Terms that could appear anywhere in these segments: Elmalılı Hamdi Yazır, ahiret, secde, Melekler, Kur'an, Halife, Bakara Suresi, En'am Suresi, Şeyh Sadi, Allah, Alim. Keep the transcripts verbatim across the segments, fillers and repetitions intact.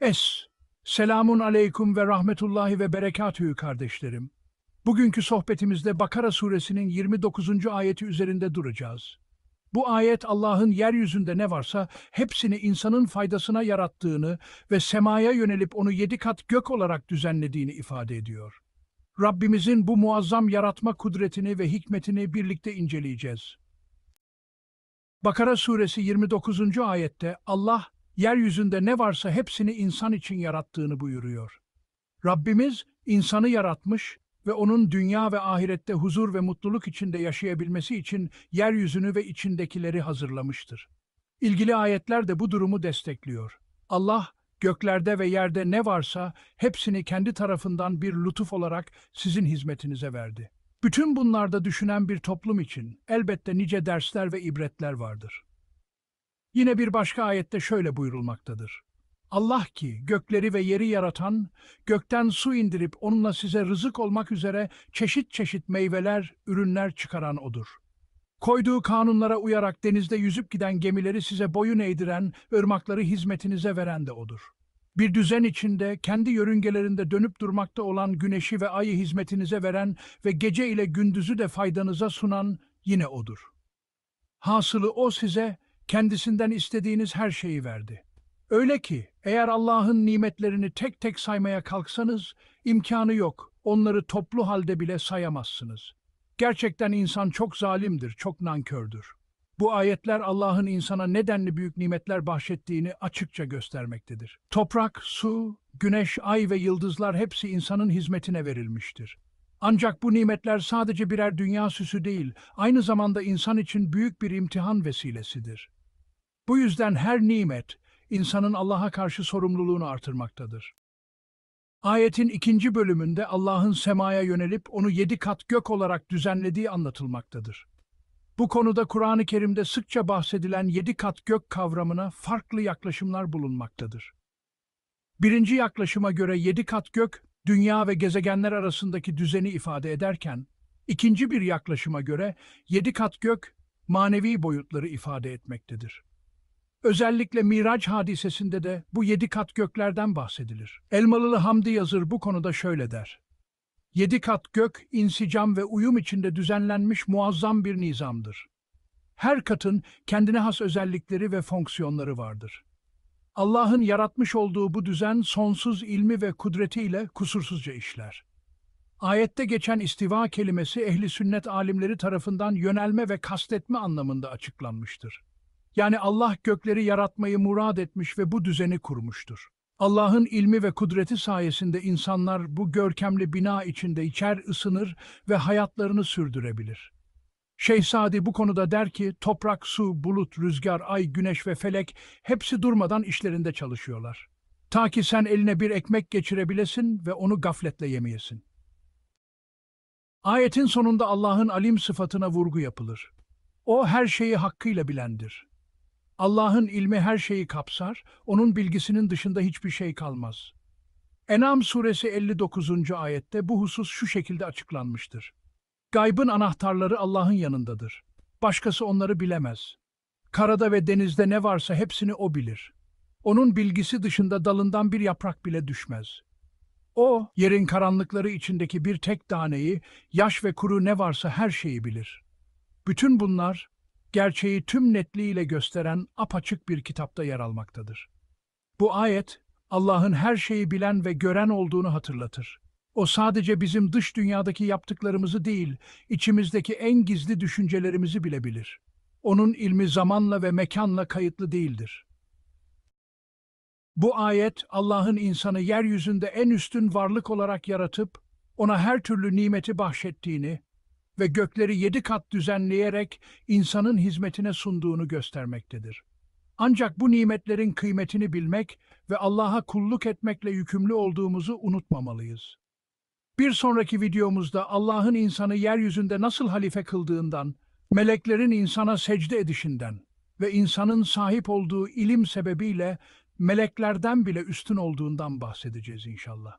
Es, selamun aleyküm ve rahmetullahi ve berekatühü kardeşlerim. Bugünkü sohbetimizde Bakara Suresinin yirmi dokuzuncu ayeti üzerinde duracağız. Bu ayet Allah'ın yeryüzünde ne varsa hepsini insanın faydasına yarattığını ve semaya yönelip onu yedi kat gök olarak düzenlediğini ifade ediyor. Rabbimizin bu muazzam yaratma kudretini ve hikmetini birlikte inceleyeceğiz. Bakara Suresi yirmi dokuzuncu ayette Allah, yeryüzünde ne varsa hepsini insan için yarattığını buyuruyor. Rabbimiz insanı yaratmış ve onun dünya ve ahirette huzur ve mutluluk içinde yaşayabilmesi için yeryüzünü ve içindekileri hazırlamıştır. İlgili ayetler de bu durumu destekliyor. Allah, göklerde ve yerde ne varsa hepsini kendi tarafından bir lütuf olarak sizin hizmetinize verdi. Bütün bunlarda düşünen bir toplum için elbette nice dersler ve ibretler vardır. Yine bir başka ayette şöyle buyurulmaktadır. Allah ki gökleri ve yeri yaratan, gökten su indirip onunla size rızık olmak üzere çeşit çeşit meyveler, ürünler çıkaran O'dur. Koyduğu kanunlara uyarak denizde yüzüp giden gemileri size boyun eğdiren, ırmakları hizmetinize veren de O'dur. Bir düzen içinde, kendi yörüngelerinde dönüp durmakta olan güneşi ve ayı hizmetinize veren ve gece ile gündüzü de faydanıza sunan yine O'dur. Hasılı O size, kendisinden istediğiniz her şeyi verdi. Öyle ki eğer Allah'ın nimetlerini tek tek saymaya kalksanız imkanı yok, onları toplu halde bile sayamazsınız. Gerçekten insan çok zalimdir, çok nankördür. Bu ayetler Allah'ın insana nedenli büyük nimetler bahşettiğini açıkça göstermektedir. Toprak, su, güneş, ay ve yıldızlar hepsi insanın hizmetine verilmiştir. Ancak bu nimetler sadece birer dünya süsü değil, aynı zamanda insan için büyük bir imtihan vesilesidir. Bu yüzden her nimet, insanın Allah'a karşı sorumluluğunu artırmaktadır. Ayetin ikinci bölümünde Allah'ın semaya yönelip onu yedi kat gök olarak düzenlediği anlatılmaktadır. Bu konuda Kur'an-ı Kerim'de sıkça bahsedilen yedi kat gök kavramına farklı yaklaşımlar bulunmaktadır. Birinci yaklaşıma göre yedi kat gök, dünya ve gezegenler arasındaki düzeni ifade ederken, ikinci bir yaklaşıma göre yedi kat gök, manevi boyutları ifade etmektedir. Özellikle Miraç hadisesinde de bu yedi kat göklerden bahsedilir. Elmalılı Hamdi Yazır bu konuda şöyle der. Yedi kat gök, insicam ve uyum içinde düzenlenmiş muazzam bir nizamdır. Her katın kendine has özellikleri ve fonksiyonları vardır. Allah'ın yaratmış olduğu bu düzen sonsuz ilmi ve kudretiyle kusursuzca işler. Ayette geçen istiva kelimesi ehli sünnet alimleri tarafından yönelme ve kastetme anlamında açıklanmıştır. Yani Allah gökleri yaratmayı murad etmiş ve bu düzeni kurmuştur. Allah'ın ilmi ve kudreti sayesinde insanlar bu görkemli bina içinde içer ısınır ve hayatlarını sürdürebilir. Şeyh Sadi bu konuda der ki, toprak, su, bulut, rüzgar, ay, güneş ve felek hepsi durmadan işlerinde çalışıyorlar. Ta ki sen eline bir ekmek geçirebilesin ve onu gafletle yemeyesin. Ayetin sonunda Allah'ın alim sıfatına vurgu yapılır. O her şeyi hakkıyla bilendir. Allah'ın ilmi her şeyi kapsar, onun bilgisinin dışında hiçbir şey kalmaz. En'am suresi elli dokuzuncu ayette bu husus şu şekilde açıklanmıştır. Gaybın anahtarları Allah'ın yanındadır. Başkası onları bilemez. Karada ve denizde ne varsa hepsini O bilir. Onun bilgisi dışında dalından bir yaprak bile düşmez. O, yerin karanlıkları içindeki bir tek taneyi, yaş ve kuru ne varsa her şeyi bilir. Bütün bunlar, gerçeği tüm netliğiyle gösteren apaçık bir kitapta yer almaktadır. Bu ayet, Allah'ın her şeyi bilen ve gören olduğunu hatırlatır. O sadece bizim dış dünyadaki yaptıklarımızı değil, içimizdeki en gizli düşüncelerimizi bile bilir. Onun ilmi zamanla ve mekanla kayıtlı değildir. Bu ayet, Allah'ın insanı yeryüzünde en üstün varlık olarak yaratıp, ona her türlü nimeti bahşettiğini ve gökleri yedi kat düzenleyerek insanın hizmetine sunduğunu göstermektedir. Ancak bu nimetlerin kıymetini bilmek ve Allah'a kulluk etmekle yükümlü olduğumuzu unutmamalıyız. Bir sonraki videomuzda Allah'ın insanı yeryüzünde nasıl halife kıldığından, meleklerin insana secde edişinden ve insanın sahip olduğu ilim sebebiyle meleklerden bile üstün olduğundan bahsedeceğiz inşallah.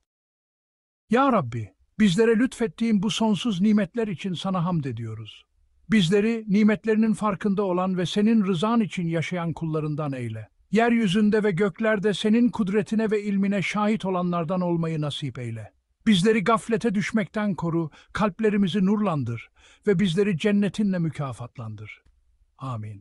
Ya Rabbi, bizlere lütfettiğin bu sonsuz nimetler için sana hamd ediyoruz. Bizleri nimetlerinin farkında olan ve senin rızan için yaşayan kullarından eyle. yeryüzünde ve göklerde senin kudretine ve ilmine şahit olanlardan olmayı nasip eyle. Bizleri gaflete düşmekten koru, kalplerimizi nurlandır ve bizleri cennetinle mükafatlandır. Amin.